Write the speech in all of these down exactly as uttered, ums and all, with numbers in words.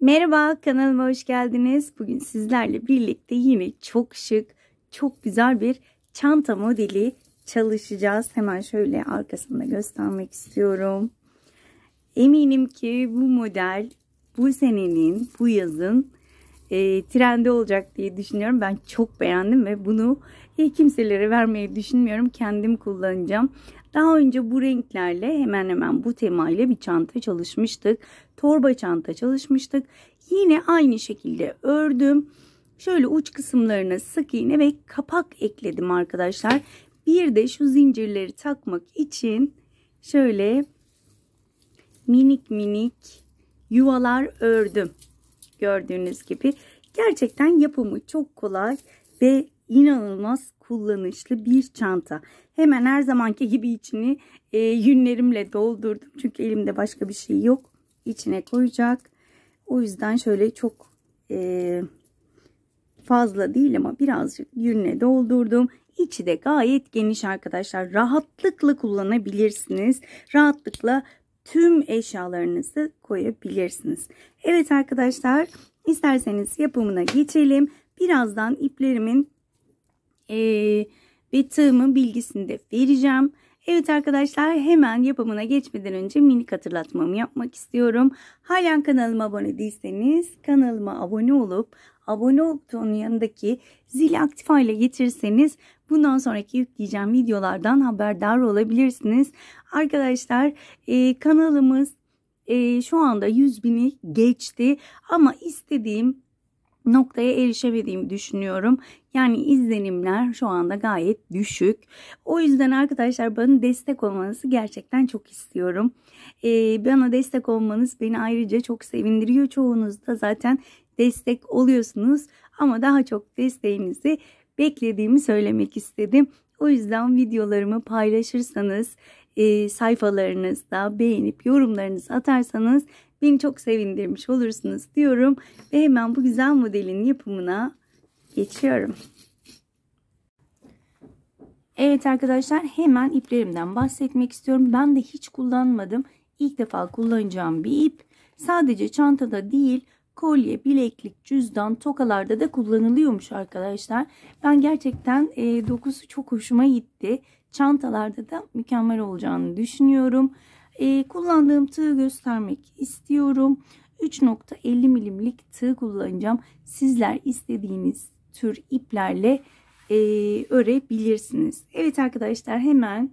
Merhaba, kanalıma hoş geldiniz. Bugün sizlerle birlikte yine çok şık, çok güzel bir çanta modeli çalışacağız. Hemen şöyle arkasında göstermek istiyorum. Eminim ki bu model bu senenin, bu yazın e, trende olacak diye düşünüyorum. Ben çok beğendim ve bunu hiç kimselere vermeyi düşünmüyorum. Kendim kullanacağım. Daha önce bu renklerle hemen hemen bu temayla bir çanta çalışmıştık. Torba çanta çalışmıştık. Yine aynı şekilde ördüm. Şöyle uç kısımlarına sık iğne ve kapak ekledim arkadaşlar. Bir de şu zincirleri takmak için şöyle minik minik yuvalar ördüm. Gördüğünüz gibi gerçekten yapımı çok kolay ve inanılmaz kullanışlı bir çanta. Hemen her zamanki gibi içini e, yünlerimle doldurdum. Çünkü elimde başka bir şey yok. İçine koyacak. O yüzden şöyle çok e, fazla değil ama birazcık yünle doldurdum. İçi de gayet geniş arkadaşlar. Rahatlıkla kullanabilirsiniz. Rahatlıkla tüm eşyalarınızı koyabilirsiniz. Evet arkadaşlar, isterseniz yapımına geçelim. Birazdan iplerimin e, ve tığımın bilgisini de vereceğim. Evet arkadaşlar, hemen yapımına geçmeden önce minik hatırlatmamı yapmak istiyorum. Halen kanalıma abone değilseniz kanalıma abone olup abone butonunun yanındaki zili aktif hale getirirseniz bundan sonraki yükleyeceğim videolardan haberdar olabilirsiniz. Arkadaşlar e, kanalımız e, şu anda yüz bini geçti ama istediğim noktaya erişemediğimi düşünüyorum. Yani izlenimler şu anda gayet düşük. O yüzden arkadaşlar bana destek olmanızı gerçekten çok istiyorum. Ee, bana destek olmanız beni ayrıca çok sevindiriyor. Çoğunuz da zaten destek oluyorsunuz. Ama daha çok desteğinizi beklediğimi söylemek istedim. O yüzden videolarımı paylaşırsanız, e, sayfalarınızda beğenip yorumlarınızı atarsanız beni çok sevindirmiş olursunuz diyorum. Ve hemen bu güzel modelin yapımına geçiyorum. Evet arkadaşlar, hemen iplerimden bahsetmek istiyorum. Ben de hiç kullanmadım. İlk defa kullanacağım bir ip. Sadece çantada değil, kolye, bileklik, cüzdan, tokalarda da kullanılıyormuş arkadaşlar. Ben gerçekten e, dokusu çok hoşuma gitti. Çantalarda da mükemmel olacağını düşünüyorum. E, kullandığım tığ göstermek istiyorum. üç nokta elli milimlik tığ kullanacağım. Sizler istediğiniz tür iplerle e, örebilirsiniz. Evet arkadaşlar, hemen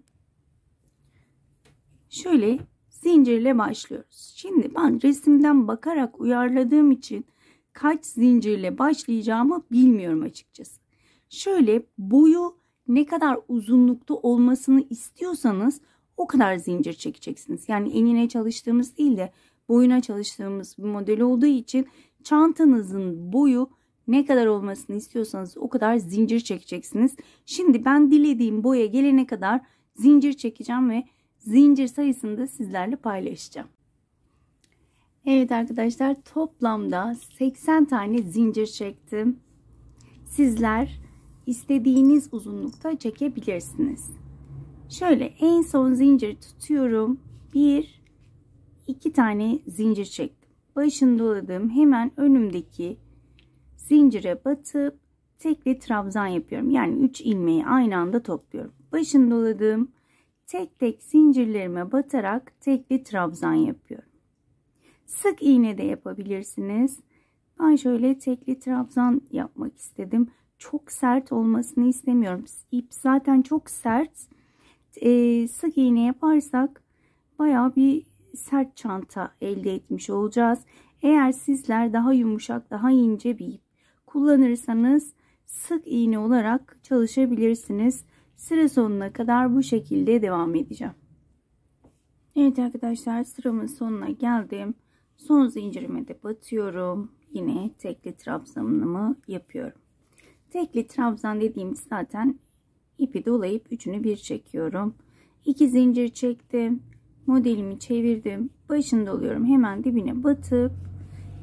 şöyle zincirle başlıyoruz. Şimdi ben resimden bakarak uyarladığım için kaç zincirle başlayacağımı bilmiyorum açıkçası. Şöyle boyu ne kadar uzunlukta olmasını istiyorsanız o kadar zincir çekeceksiniz. Yani enine çalıştığımız değil de boyuna çalıştığımız bir model olduğu için çantanızın boyu ne kadar olmasını istiyorsanız o kadar zincir çekeceksiniz. Şimdi ben dilediğim boya gelene kadar zincir çekeceğim ve zincir sayısını da sizlerle paylaşacağım. Evet arkadaşlar, toplamda seksen tane zincir çektim. Sizler istediğiniz uzunlukta çekebilirsiniz. Şöyle en son zinciri tutuyorum. Bir, iki tane zincir çektim. Başını doladım. Hemen önümdeki zincire batıp tekli trabzan yapıyorum. Yani üç ilmeği aynı anda topluyorum. Başını doladım. Tek tek zincirlerime batarak tekli trabzan yapıyorum. Sık iğne de yapabilirsiniz. Ben şöyle tekli trabzan yapmak istedim. Çok sert olmasını istemiyorum. İp zaten çok sert. Ee, sık iğne yaparsak bayağı bir sert çanta elde etmiş olacağız. Eğer sizler daha yumuşak, daha ince bir ip kullanırsanız sık iğne olarak çalışabilirsiniz. Sıra sonuna kadar bu şekilde devam edeceğim. Evet arkadaşlar, sıramın sonuna geldim. Son zincirime de batıyorum. Yine tekli trabzanımı yapıyorum. Tekli trabzan dediğimiz zaten ipi dolayıp üçünü bir çekiyorum. iki zincir çektim. Modelimi çevirdim. Başını doluyorum. Hemen dibine batıp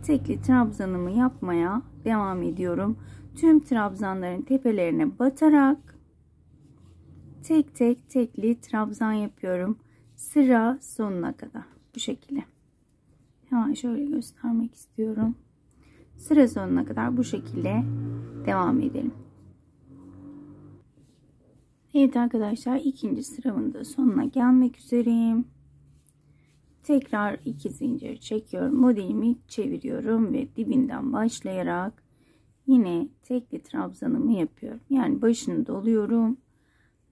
tekli trabzanımı yapmaya devam ediyorum. Tüm trabzanların tepelerine batarak tek tek tekli trabzan yapıyorum. Sıra sonuna kadar. Bu şekilde. Yani şöyle göstermek istiyorum. Sıra sonuna kadar bu şekilde devam edelim. Evet arkadaşlar, ikinci sıramın da sonuna gelmek üzereyim. Tekrar iki zincir çekiyorum. Modelimi çeviriyorum ve dibinden başlayarak yine tekli trabzanımı yapıyorum. Yani başını doluyorum.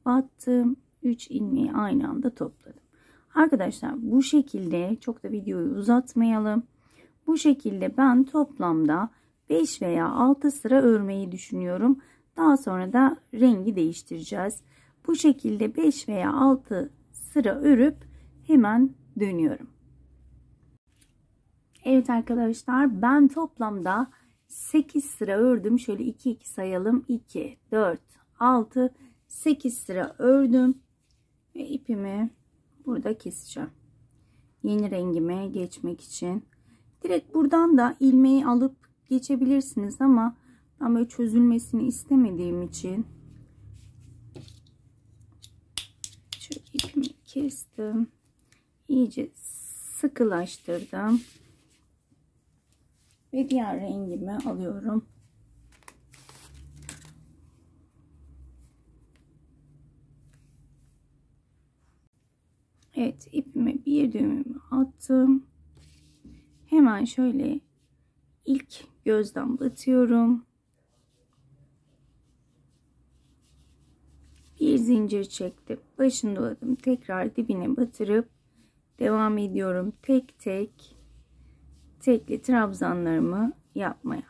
Battım. üç ilmeği aynı anda topladım. Arkadaşlar bu şekilde, çok da videoyu uzatmayalım. Bu şekilde ben toplamda beş veya altı sıra örmeyi düşünüyorum. Daha sonra da rengi değiştireceğiz. Bu şekilde beş veya altı sıra örüp hemen dönüyorum. Evet arkadaşlar, ben toplamda sekiz sıra ördüm. Şöyle iki iki sayalım. iki, dört, altı, sekiz sıra ördüm. Ve ipimi burada keseceğim. Yeni rengime geçmek için. Direkt buradan da ilmeği alıp geçebilirsiniz ama ben böyle çözülmesini istemediğim için şöyle ipimi kestim. İyice sıkılaştırdım. Ve diğer rengimi alıyorum. Evet, ipime bir düğümümü attım. Hemen şöyle ilk gözden batıyorum. Bir zincir çektim. Başını doladım. Tekrar dibine batırıp devam ediyorum. Tek tek tekli trabzanlarımı yapmaya.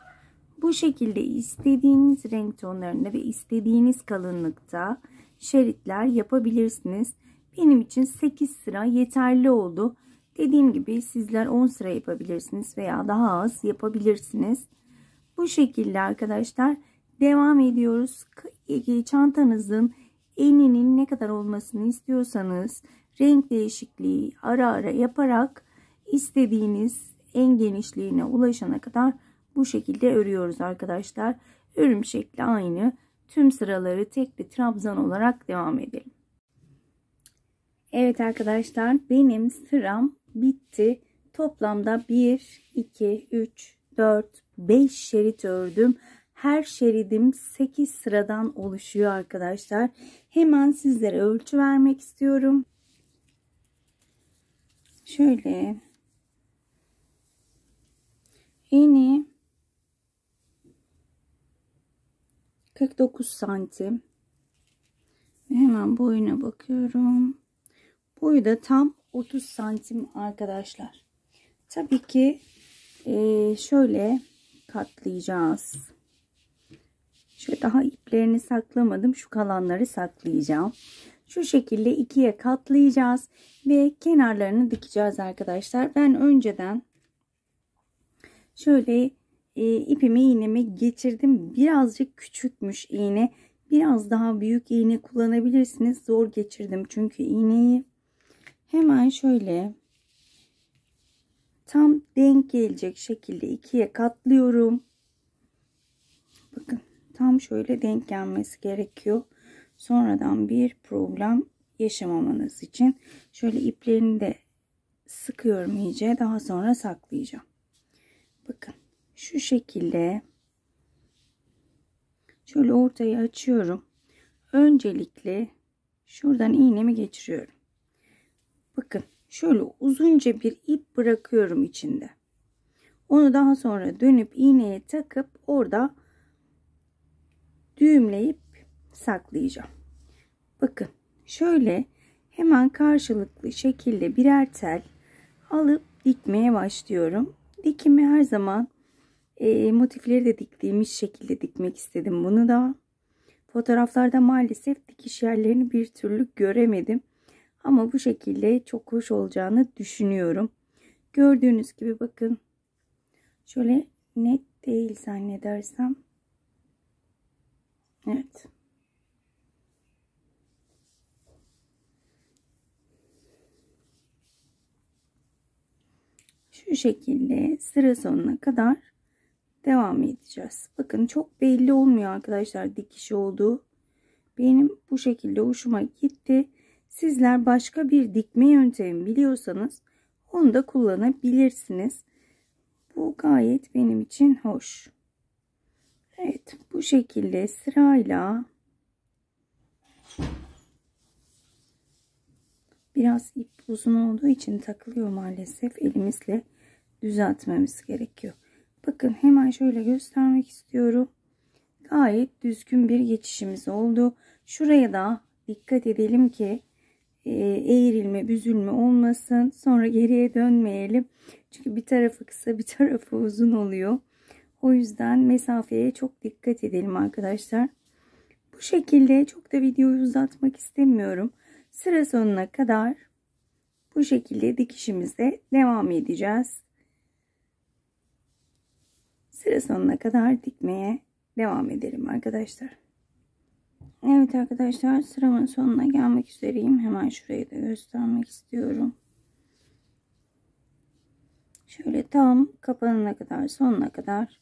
Bu şekilde istediğiniz renk tonlarında ve istediğiniz kalınlıkta şeritler yapabilirsiniz. Benim için sekiz sıra yeterli oldu. Dediğim gibi sizler on sıra yapabilirsiniz veya daha az yapabilirsiniz. Bu şekilde arkadaşlar devam ediyoruz. Çantanızın eninin ne kadar olmasını istiyorsanız renk değişikliği ara ara yaparak istediğiniz en genişliğine ulaşana kadar bu şekilde örüyoruz arkadaşlar. Örüm şekli aynı. Tüm sıraları tek bir trabzan olarak devam edelim. Evet arkadaşlar, benim sıram bitti. Toplamda bir, iki, üç, dört, beş şerit ördüm. Her şeridim sekiz sıradan oluşuyor arkadaşlar. Hemen sizlere ölçü vermek istiyorum. Şöyle eni kırk dokuz santim. Hemen boyuna bakıyorum. Boyu da tam otuz santim arkadaşlar. Tabii ki şöyle katlayacağız. Şöyle daha iplerini saklamadım. Şu kalanları saklayacağım. Şu şekilde ikiye katlayacağız ve kenarlarını dikeceğiz arkadaşlar. Ben önceden şöyle e, ipimi iğnemi geçirdim. Birazcık küçükmüş iğne. Biraz daha büyük iğne kullanabilirsiniz. Zor geçirdim çünkü iğneyi. Hemen şöyle tam denk gelecek şekilde ikiye katlıyorum. Bakın tam şöyle denk gelmesi gerekiyor. Sonradan bir problem yaşamamanız için şöyle iplerini de sıkıyorum iyice. Daha sonra saklayacağım. Bakın şu şekilde şöyle ortayı açıyorum. Öncelikle şuradan iğnemi geçiriyorum. Bakın şöyle uzunca bir ip bırakıyorum içinde. Onu daha sonra dönüp iğneye takıp orada düğümleyip saklayacağım. Bakın şöyle hemen karşılıklı şekilde birer tel alıp dikmeye başlıyorum. Dikimi her zaman e, motifleri de diktiğimiz şekilde dikmek istedim. Bunu da fotoğraflarda maalesef dikiş yerlerini bir türlü göremedim. Ama bu şekilde çok hoş olacağını düşünüyorum. Gördüğünüz gibi bakın. Şöyle net değil zannedersem. Evet. Şu şekilde sıra sonuna kadar devam edeceğiz. Bakın çok belli olmuyor arkadaşlar dikiş olduğu. Benim bu şekilde hoşuma gitti. Sizler başka bir dikme yöntemi biliyorsanız Onu da kullanabilirsiniz. Bu gayet benim için hoş. Evet, bu şekilde sırayla biraz ip uzun olduğu için takılıyor maalesef. Elimizle düzeltmemiz gerekiyor. Bakın hemen şöyle göstermek istiyorum. Gayet düzgün bir geçişimiz oldu. Şuraya da dikkat edelim ki eğrilme, büzülme olmasın. Sonra geriye dönmeyelim. Çünkü bir tarafı kısa, bir tarafı uzun oluyor. O yüzden mesafeye çok dikkat edelim arkadaşlar. Bu şekilde çok da videoyu uzatmak istemiyorum. Sıra sonuna kadar bu şekilde dikişimize devam edeceğiz. Sıra sonuna kadar dikmeye devam edelim arkadaşlar. Evet arkadaşlar, sıramın sonuna gelmek üzereyim. Hemen şurayı da göstermek istiyorum. Şöyle tam kapanana kadar, sonuna kadar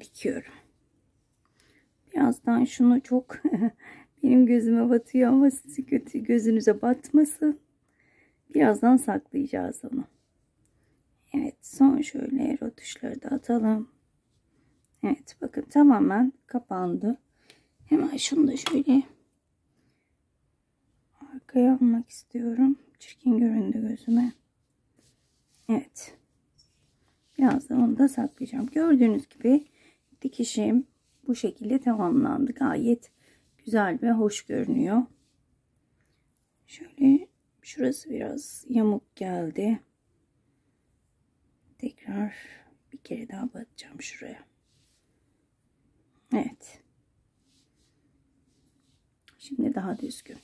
dikiyorum. Birazdan şunu çok benim gözüme batıyor ama sizi kötü gözünüze batmasın. Birazdan saklayacağız onu. Evet, son şöyle rötuşları da atalım. Evet, bakın tamamen kapandı. Hemen şunu da şöyle arkaya almak istiyorum. Çirkin göründü gözüme. Evet. Birazdan onu da saklayacağım. Gördüğünüz gibi dikişim bu şekilde tamamlandı. Gayet güzel ve hoş görünüyor. Şöyle şurası biraz yamuk geldi. Tekrar bir kere daha batacağım şuraya. Evet. Şimdi daha düzgün.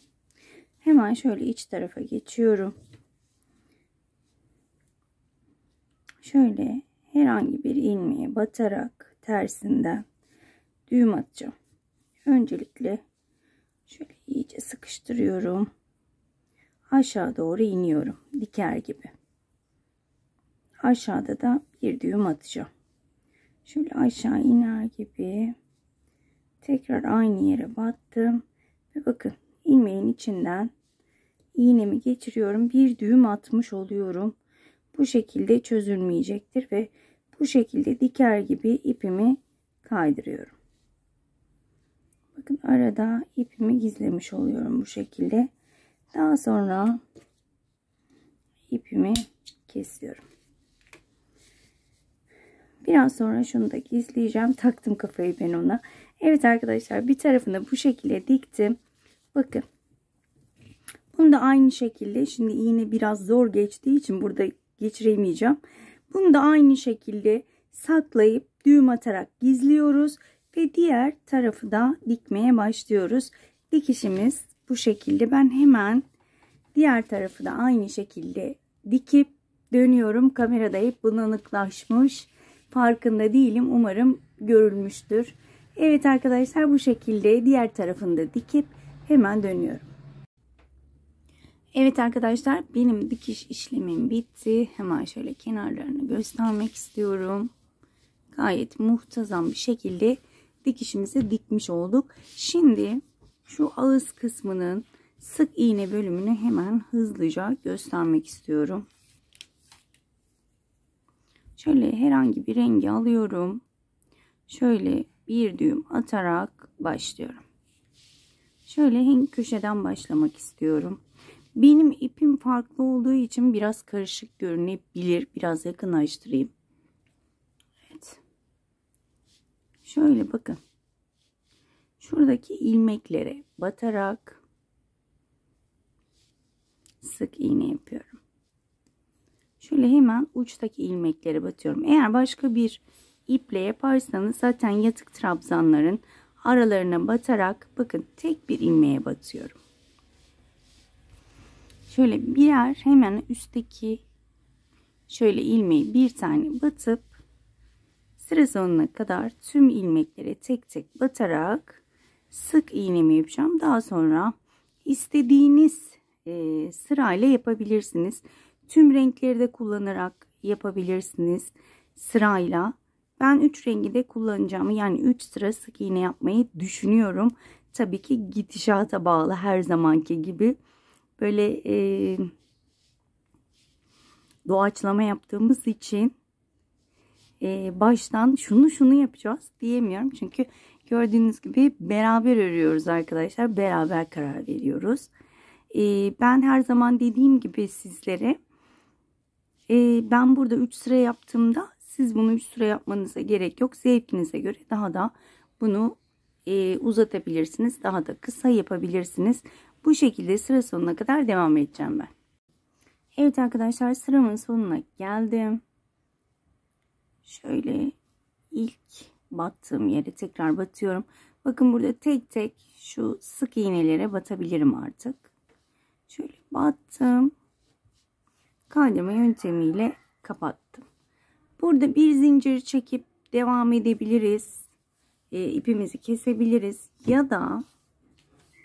Hemen şöyle iç tarafa geçiyorum. Şöyle herhangi bir ilmeğe batarak tersinden düğüm atacağım. Öncelikle şöyle iyice sıkıştırıyorum. Aşağı doğru iniyorum. Diker gibi. Aşağıda da bir düğüm atacağım. Şöyle aşağı iner gibi. Tekrar aynı yere battım. Ve bakın ilmeğin içinden iğnemi geçiriyorum. Bir düğüm atmış oluyorum. Bu şekilde çözülmeyecektir ve bu şekilde diker gibi ipimi kaydırıyorum. Bakın arada ipimi gizlemiş oluyorum bu şekilde. Daha sonra ipimi kesiyorum. Biraz sonra şunu da gizleyeceğim. Taktım kafayı ben ona. Evet arkadaşlar, bir tarafını bu şekilde diktim. Bakın. Bunu da aynı şekilde, şimdi iğne biraz zor geçtiği için burada geçiremeyeceğim. Bunu da aynı şekilde saklayıp düğüm atarak gizliyoruz ve diğer tarafı da dikmeye başlıyoruz. Dikişimiz bu şekilde. Ben hemen diğer tarafı da aynı şekilde dikip dönüyorum. Kamerada hep bulanıklaşmış. Farkında değilim. Umarım görülmüştür. Evet arkadaşlar, bu şekilde diğer tarafını da dikip hemen dönüyorum. Evet arkadaşlar, benim dikiş işlemim bitti. Hemen şöyle kenarlarını göstermek istiyorum. Gayet muhtazam bir şekilde dikişimizi dikmiş olduk. Şimdi şu ağız kısmının sık iğne bölümünü hemen hızlıca göstermek istiyorum. Şöyle herhangi bir rengi alıyorum. Şöyle bir düğüm atarak başlıyorum. Şöyle hem köşeden başlamak istiyorum. Benim ipim farklı olduğu için biraz karışık görünebilir. Biraz yakınlaştırayım. Evet. Şöyle bakın. Şuradaki ilmeklere batarak sık iğne yapıyorum. Şöyle hemen uçtaki ilmeklere batıyorum. Eğer başka bir iple yaparsanız zaten yatık trabzanların aralarına batarak, bakın tek bir ilmeğe batıyorum. Şöyle birer hemen üstteki şöyle ilmeği bir tane batıp sıra sonuna kadar tüm ilmeklere tek tek batarak sık iğnemi yapacağım. Daha sonra istediğiniz e, sırayla yapabilirsiniz. Tüm renkleri de kullanarak yapabilirsiniz sırayla. Ben üç rengi de kullanacağımı, yani üç sıra sık iğne yapmayı düşünüyorum. Tabii ki gidişata bağlı, her zamanki gibi. Böyle e, doğaçlama yaptığımız için e, baştan şunu şunu yapacağız diyemiyorum. Çünkü gördüğünüz gibi beraber örüyoruz arkadaşlar. Beraber karar veriyoruz. E, ben her zaman dediğim gibi sizlere e, ben burada üç sıra yaptığımda siz bunu üç sıra yapmanıza gerek yok. Zevkinize göre daha da bunu e, uzatabilirsiniz. Daha da kısa yapabilirsiniz. Bu şekilde sıra sonuna kadar devam edeceğim ben. Evet arkadaşlar, sıramın sonuna geldim. Şöyle ilk battığım yere tekrar batıyorum. Bakın burada tek tek şu sık iğnelere batabilirim artık. Şöyle battım. Kaydırma yöntemiyle kapattım. Burada bir zincir çekip devam edebiliriz. E, ipimizi kesebiliriz. Ya da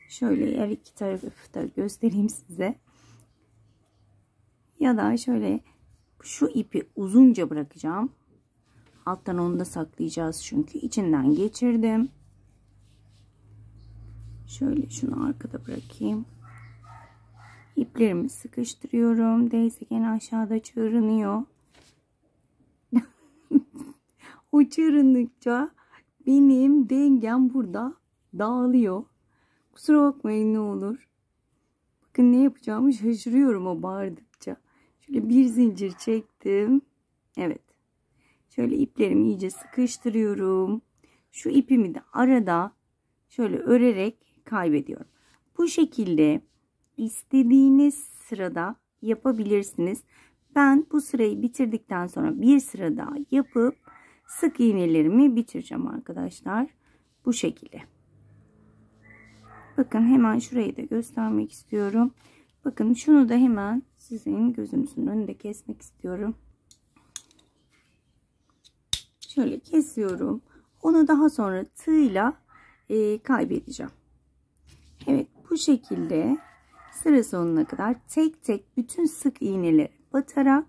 şöyle her iki tarafı da göstereyim size. Ya da şöyle şu ipi uzunca bırakacağım. Alttan onu da saklayacağız çünkü içinden geçirdim. Şöyle şunu arkada bırakayım. İplerimi sıkıştırıyorum. Değseken aşağıda çığırınıyor. O çığırındıkça benim dengem burada dağılıyor. Kusura bakmayın ne olur. Bakın ne yapacağımı şaşırıyorum o bağırdıkça. Şöyle bir zincir çektim. Evet. Şöyle iplerimi iyice sıkıştırıyorum. Şu ipimi de arada şöyle örerek kaybediyorum. Bu şekilde istediğiniz sırada yapabilirsiniz. Ben bu sırayı bitirdikten sonra bir sıra daha yapıp sık iğnelerimi bitireceğim arkadaşlar. Bu şekilde. Bakın hemen şurayı da göstermek istiyorum. Bakın şunu da hemen sizin gözünüzün önünde kesmek istiyorum. Şöyle kesiyorum. Onu daha sonra tığla e, kaybedeceğim. Evet, bu şekilde sıra sonuna kadar tek tek bütün sık iğneleri batarak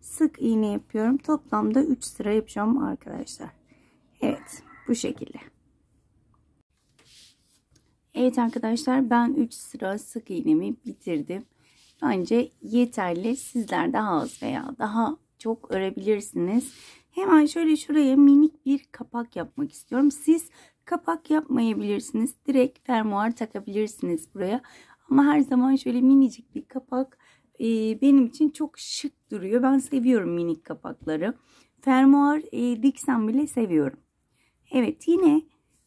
sık iğne yapıyorum. Toplamda üç sıra yapacağım arkadaşlar. Evet, bu şekilde. Evet arkadaşlar, ben üç sıra sık iğnemi bitirdim. Bence yeterli. Sizler daha az veya daha çok örebilirsiniz. Hemen şöyle şuraya minik bir kapak yapmak istiyorum. Siz kapak yapmayabilirsiniz. Direkt fermuar takabilirsiniz buraya. Ama her zaman şöyle minicik bir kapak e, benim için çok şık duruyor. Ben seviyorum minik kapakları. Fermuar e, diksem bile seviyorum. Evet, yine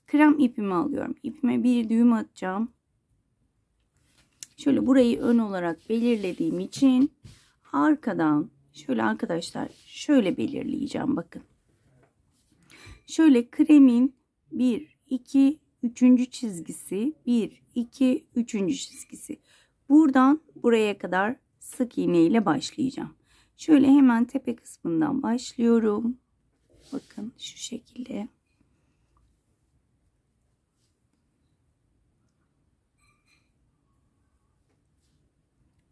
krem ipimi alıyorum. İpime bir düğüm atacağım. Şöyle burayı ön olarak belirlediğim için arkadan şöyle arkadaşlar şöyle belirleyeceğim. Bakın. Şöyle kremin bir, iki, üçüncü çizgisi, bir, iki, üçüncü çizgisi. Buradan buraya kadar sık iğne ile başlayacağım. Şöyle hemen tepe kısmından başlıyorum. Bakın şu şekilde.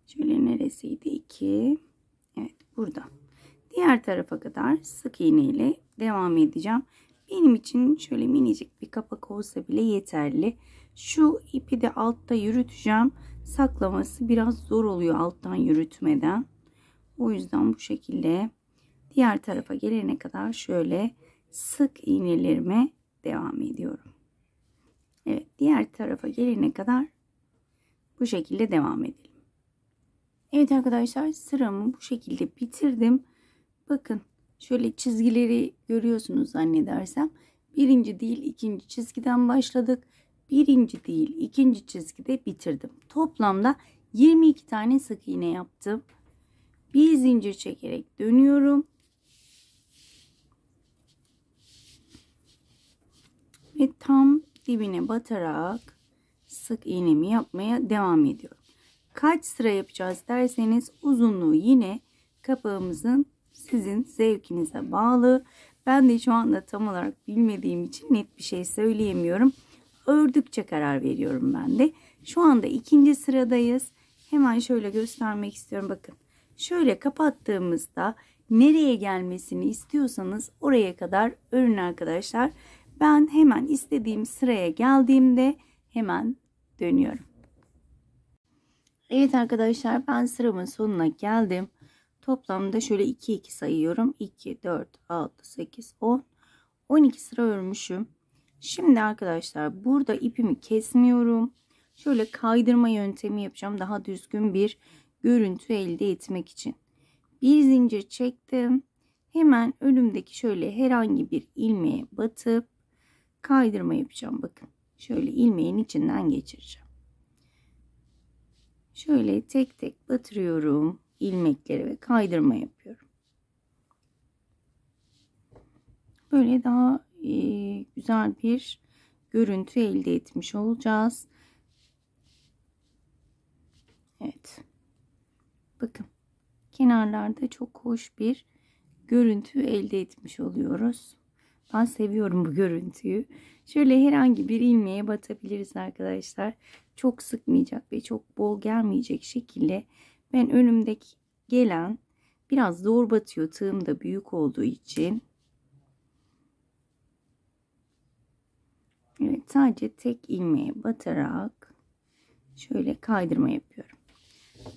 Şöyle neresiydi? iki. Evet, burada. Diğer tarafa kadar sık iğne ile devam edeceğim. Benim için şöyle minicik bir kapak olsa bile yeterli. Şu ipi de altta yürüteceğim. Saklaması biraz zor oluyor alttan yürütmeden. O yüzden bu şekilde diğer tarafa gelene kadar şöyle sık iğnelerime devam ediyorum. Evet, diğer tarafa gelene kadar bu şekilde devam edelim. Evet arkadaşlar, sıramı bu şekilde bitirdim. Bakın şöyle çizgileri görüyorsunuz zannedersem. Birinci değil ikinci çizgiden başladık. Birinci değil ikinci çizgide bitirdim. Toplamda yirmi iki tane sık iğne yaptım. Bir zincir çekerek dönüyorum. Ve tam dibine batarak sık iğnemi yapmaya devam ediyorum. Kaç sıra yapacağız derseniz uzunluğu yine kapağımızın sizin zevkinize bağlı. Ben de şu anda tam olarak bilmediğim için net bir şey söyleyemiyorum. Ördükçe karar veriyorum ben de. Şu anda ikinci sıradayız. Hemen şöyle göstermek istiyorum. Bakın şöyle kapattığımızda nereye gelmesini istiyorsanız oraya kadar örün arkadaşlar. Ben hemen istediğim sıraya geldiğimde hemen dönüyorum. Evet arkadaşlar, ben sıramın sonuna geldim. Toplamda şöyle iki iki sayıyorum. iki, dört, altı, sekiz, on. on iki sıra örmüşüm. Şimdi arkadaşlar burada ipimi kesmiyorum. Şöyle kaydırma yöntemi yapacağım. Daha düzgün bir görüntü elde etmek için. Bir zincir çektim. Hemen önümdeki şöyle herhangi bir ilmeğe batıp kaydırma yapacağım. Bakın şöyle ilmeğin içinden geçireceğim. Şöyle tek tek batırıyorum ilmekleri ve kaydırma yapıyorum. Böyle daha e, güzel bir görüntü elde etmiş olacağız. Evet. Bakın kenarlarda çok hoş bir görüntü elde etmiş oluyoruz. Ben seviyorum bu görüntüyü. Şöyle herhangi bir ilmeğe batabiliriz arkadaşlar. Çok sıkmayacak ve çok bol gelmeyecek şekilde ben önümdeki gelen, biraz zor batıyor tığım da büyük olduğu için. Evet, sadece tek ilmeğe batarak şöyle kaydırma yapıyorum.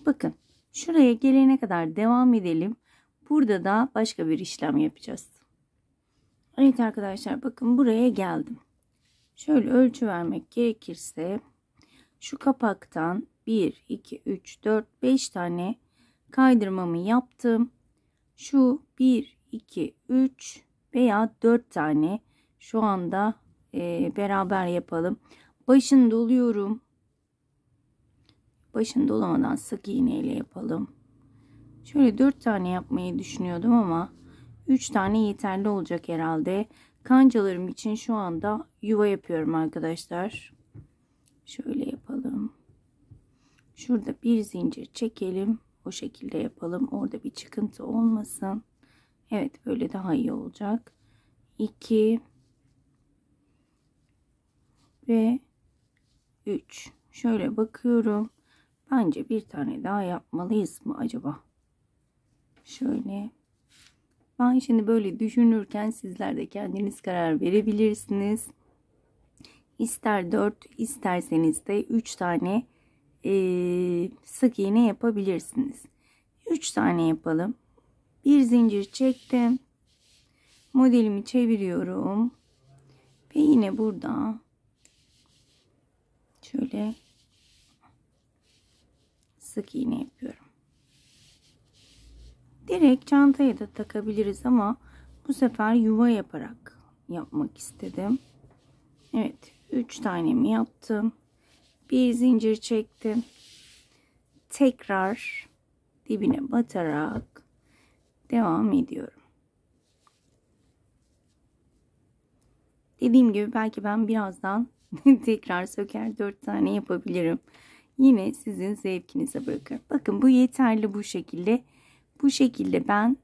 Bakın şuraya gelene kadar devam edelim. Burada da başka bir işlem yapacağız. Evet arkadaşlar bakın buraya geldim. Şöyle ölçü vermek gerekirse şu kapaktan bir, iki, üç, dört, beş tane kaydırmamı yaptım. Şu bir, iki, üç veya dört tane şu anda e, beraber yapalım. Başını doluyorum. Başını dolamadan sık iğneyle yapalım. Şöyle dört tane yapmayı düşünüyordum ama üç tane yeterli olacak herhalde. Kancalarım için şu anda yuva yapıyorum arkadaşlar. Şöyle yapalım. Şurada bir zincir çekelim. O şekilde yapalım. Orada bir çıkıntı olmasın. Evet böyle daha iyi olacak. iki ve üç. Şöyle bakıyorum. Bence bir tane daha yapmalıyız mı acaba? Şöyle. Ben şimdi böyle düşünürken sizler de kendiniz karar verebilirsiniz. İster dört isterseniz de üç tane e, sık iğne yapabilirsiniz. üç tane yapalım. Bir zincir çektim. Modelimi çeviriyorum. Ve yine burada şöyle sık iğne yapıyorum. Direkt çantaya da takabiliriz ama bu sefer yuva yaparak yapmak istedim. Evet üç tanemi yaptım. Bir zincir çektim. Tekrar dibine batarak devam ediyorum. Dediğim gibi belki ben birazdan tekrar söker dört tane yapabilirim. Yine sizin zevkinize bırakıyorum. Bakın bu yeterli bu şekilde. Bu şekilde ben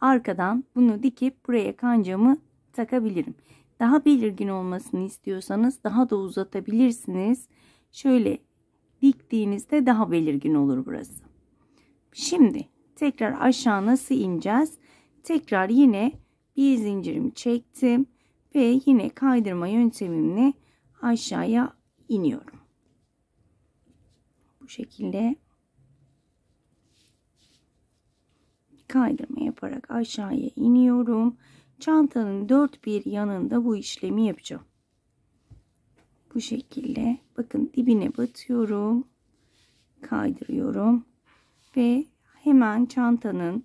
arkadan bunu dikip buraya kancamı takabilirim. Daha belirgin olmasını istiyorsanız daha da uzatabilirsiniz. Şöyle diktiğinizde daha belirgin olur burası. Şimdi tekrar aşağı nasıl ineceğiz? Tekrar yine bir zincirimi çektim ve yine kaydırma yöntemimle aşağıya iniyorum. Bu şekilde kaydırma yaparak aşağıya iniyorum. Çantanın dört bir yanında bu işlemi yapacağım. Bu şekilde bakın dibine batıyorum. Kaydırıyorum. Ve hemen çantanın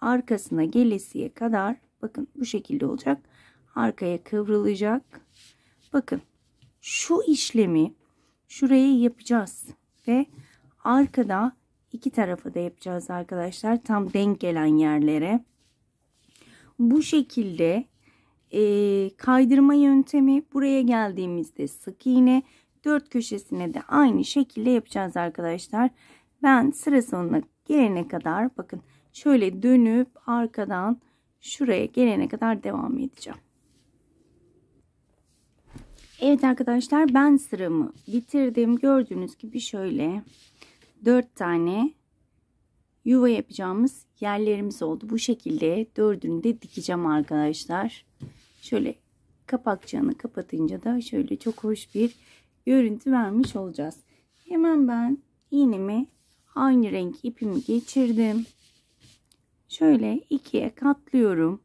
arkasına gelesiye kadar bakın bu şekilde olacak. Arkaya kıvrılacak. Bakın şu işlemi şuraya yapacağız. Ve arkada İki tarafı da yapacağız arkadaşlar. Tam denk gelen yerlere. Bu şekilde e, kaydırma yöntemi. Buraya geldiğimizde sık iğne. Dört köşesine de aynı şekilde yapacağız arkadaşlar. Ben sıra sonuna gelene kadar bakın şöyle dönüp arkadan şuraya gelene kadar devam edeceğim. Evet arkadaşlar ben sıramı bitirdim. Gördüğünüz gibi şöyle dört tane yuva yapacağımız yerlerimiz oldu. Bu şekilde dördünü de dikeceğim arkadaşlar. Şöyle kapakçığını kapatınca da şöyle çok hoş bir görüntü vermiş olacağız. Hemen ben iğnemi aynı renk ipimi geçirdim. şöyle ikiye katlıyorum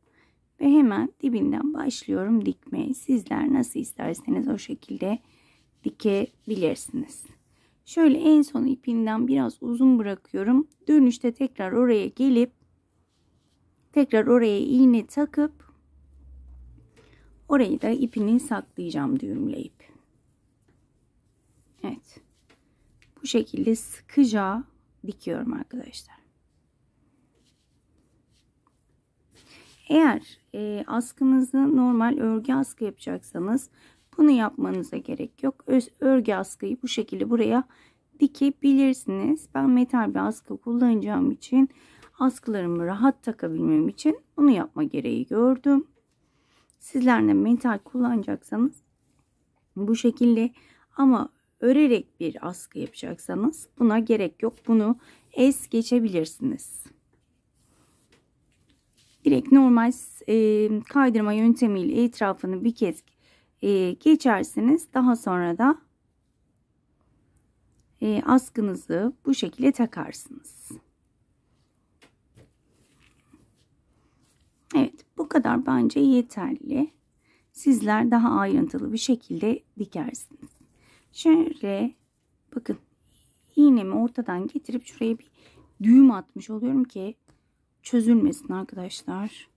ve hemen dibinden başlıyorum dikmeye. Sizler nasıl isterseniz o şekilde dikebilirsiniz. Şöyle en son ipinden biraz uzun bırakıyorum. Dönüşte tekrar oraya gelip tekrar oraya iğne takıp orayı da ipini saklayacağım düğümleyip. Evet. Bu şekilde sıkıca dikiyorum arkadaşlar. Eğer e, askınızı normal örgü askı yapacaksanız bunu yapmanıza gerek yok. Öz, örgü askıyı bu şekilde buraya dikebilirsiniz. Ben metal bir askı kullanacağım için, askılarımı rahat takabilmem için bunu yapma gereği gördüm. Sizler de metal kullanacaksanız bu şekilde, ama örerek bir askı yapacaksanız buna gerek yok. Bunu es geçebilirsiniz. Direkt normal e, kaydırma yöntemiyle etrafını bir kez e, geçersiniz. Daha sonra da e, askınızı bu şekilde takarsınız. Evet, bu kadar bence yeterli. Sizler daha ayrıntılı bir şekilde dikersiniz. Şöyle bakın, iğnemi ortadan getirip şuraya bir düğüm atmış oluyorum ki çözülmesin arkadaşlar.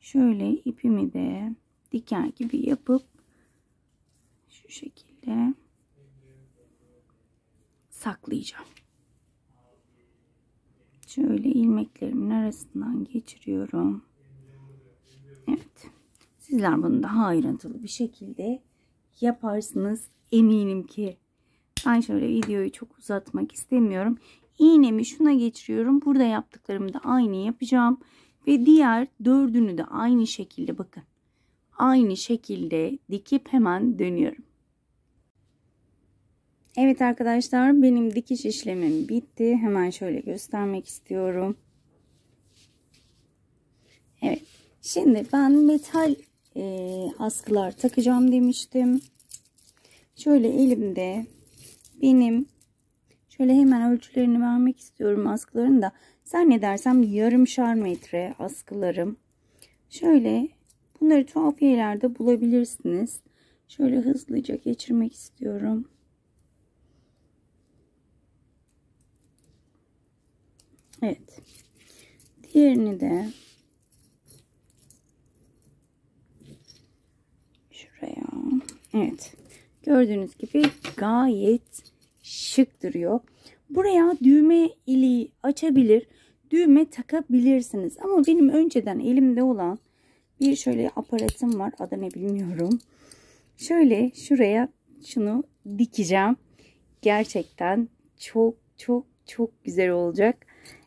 Şöyle ipimi de diker gibi yapıp şu şekilde saklayacağım. Şöyle ilmeklerimin arasından geçiriyorum. Evet. Sizler bunu daha ayrıntılı bir şekilde yaparsınız eminim ki. Ben şöyle videoyu çok uzatmak istemiyorum. İğnemi şuna geçiriyorum. Burada yaptıklarımı da aynı yapacağım. Ve diğer dördünü de aynı şekilde, bakın, aynı şekilde dikip hemen dönüyorum. Evet arkadaşlar, benim dikiş işlemim bitti. Hemen şöyle göstermek istiyorum. Evet. Şimdi ben metal e, askılar takacağım demiştim. Şöyle elimde benim, şöyle hemen ölçülerini vermek istiyorum askıların da. Zannedersem yarımşar metre askılarım. Şöyle bunları tuhafiyelerde bulabilirsiniz. Şöyle hızlıca geçirmek istiyorum. Evet. Diğerini de şuraya. Evet. Gördüğünüz gibi gayet şık duruyor. Buraya düğme iliği açabilir, düğme takabilirsiniz. Ama benim önceden elimde olan bir şöyle aparatım var. Adını bilmiyorum. Şöyle şuraya şunu dikeceğim. Gerçekten çok çok çok güzel olacak.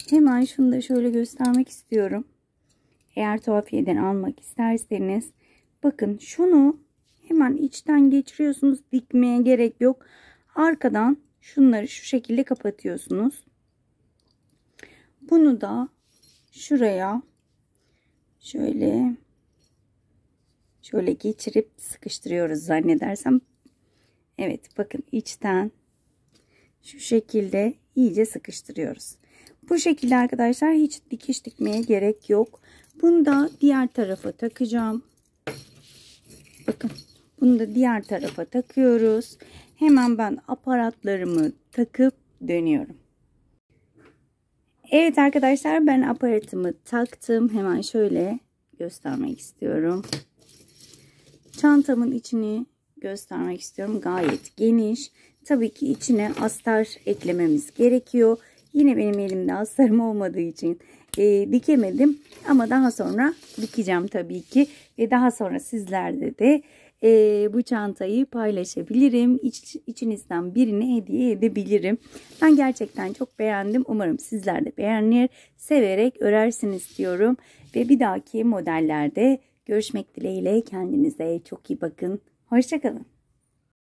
Hemen şunu da şöyle göstermek istiyorum. Eğer tuhafiyeden almak isterseniz. Bakın, şunu hemen içten geçiriyorsunuz. Dikmeye gerek yok. Arkadan şunları şu şekilde kapatıyorsunuz. Bunu da şuraya şöyle şöyle geçirip sıkıştırıyoruz zannedersem. Evet, bakın, içten şu şekilde iyice sıkıştırıyoruz. Bu şekilde arkadaşlar, hiç dikiş dikmeye gerek yok. Bunu da diğer tarafa takacağım. Bakın, bunu da diğer tarafa takıyoruz. Hemen ben aparatlarımı takıp dönüyorum. Evet arkadaşlar, ben aparatımı taktım. Hemen şöyle göstermek istiyorum. Çantamın içini göstermek istiyorum. Gayet geniş. Tabii ki içine astar eklememiz gerekiyor. Yine benim elimde astarım olmadığı için e, dikemedim. Ama daha sonra dikeceğim tabii ki. Ve daha sonra sizlerde de Ee, bu çantayı paylaşabilirim. İç, içinizden birine hediye edebilirim. Ben gerçekten çok beğendim. Umarım sizler de beğenir, severek örersiniz diyorum. Ve bir dahaki modellerde görüşmek dileğiyle. Kendinize çok iyi bakın. Hoşça kalın.